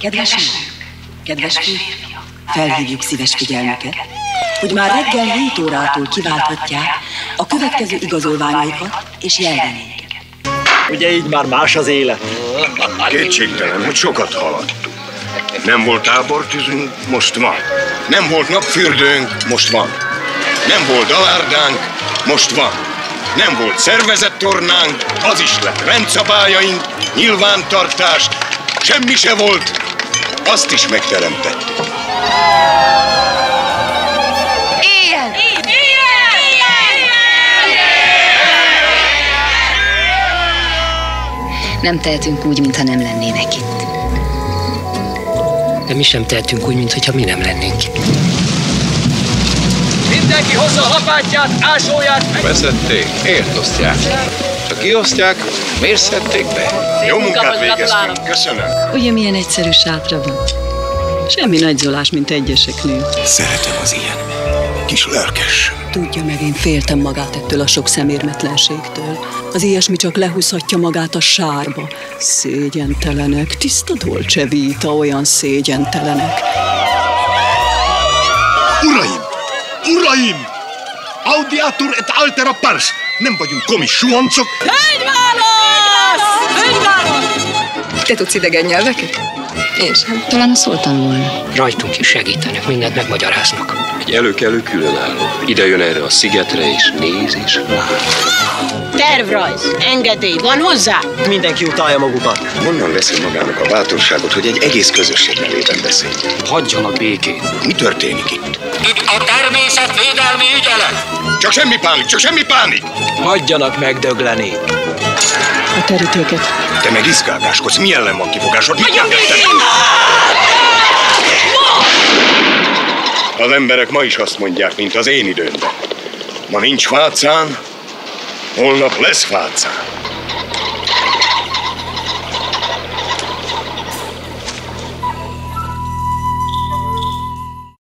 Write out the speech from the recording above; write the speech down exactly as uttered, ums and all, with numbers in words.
Kedves nők, kedves férfiak, felhívjuk szíves figyelmüket, hogy már reggel hét órától kiválthatják a következő igazolványaikat és jelvenényeket. Ugye így már más az élet? Kétségtelen, hogy sokat haladtunk. Nem volt tábortűzünk, most van. Nem volt napfürdőnk, most van. Nem volt dalárdánk, most van. Nem volt szervezett tornánk, az is lett. Rendszabályaink, nyilvántartás, semmi se volt, azt is megteremtettük. Éljen! Éljen! Éljen! Nem tehetünk úgy, mintha nem lennének itt. De mi sem tehetünk úgy, mintha mi nem lennénk itt. Mindenki hozza a lapátját, ásóját! Veszették, ért osztják. Ha kiosztják, miért szedték be? Jó munkát végeztünk, köszönöm. Ugye milyen egyszerű sátra van. Semmi nagyzolás, mint egyeseknél. Szeretem az ilyen kis lelkes. Tudja meg, én féltem magát ettől a sok szemérmetlenségtől. Az ilyesmi csak lehúzhatja magát a sárba. Szégyentelenek, tiszta dolce vita, olyan szégyentelenek. Uraim! Uraim! Audiatur et altera pars! Nem vagyunk komis suhancok! Hegyválasz! Hegyválasz! Te tudsz idegen nyelveket? Én sem. Talán a szóltam volna. Rajtunk is segítenek, mindent megmagyaráznak. Egy előkelő különálló. Ide jön erre a szigetre, és néz, és lát. Tervrajz, engedély, van hozzá? Mindenki utálja magukat. Honnan veszi magának a bátorságot, hogy egy egész közösség nevében beszél? Hagyjanak békén. Mi történik itt? Itt a természetvédelmi ügyelet. Csak semmi pánik, csak semmi pánik! Hagyjanak megdögleni. A terítőket. Te meg izgálgáskodsz, mi ellen van kifogásod? Mit nem Az emberek ma is azt mondják, mint az én időmben. Ma nincs fácán, holnap lesz fácán.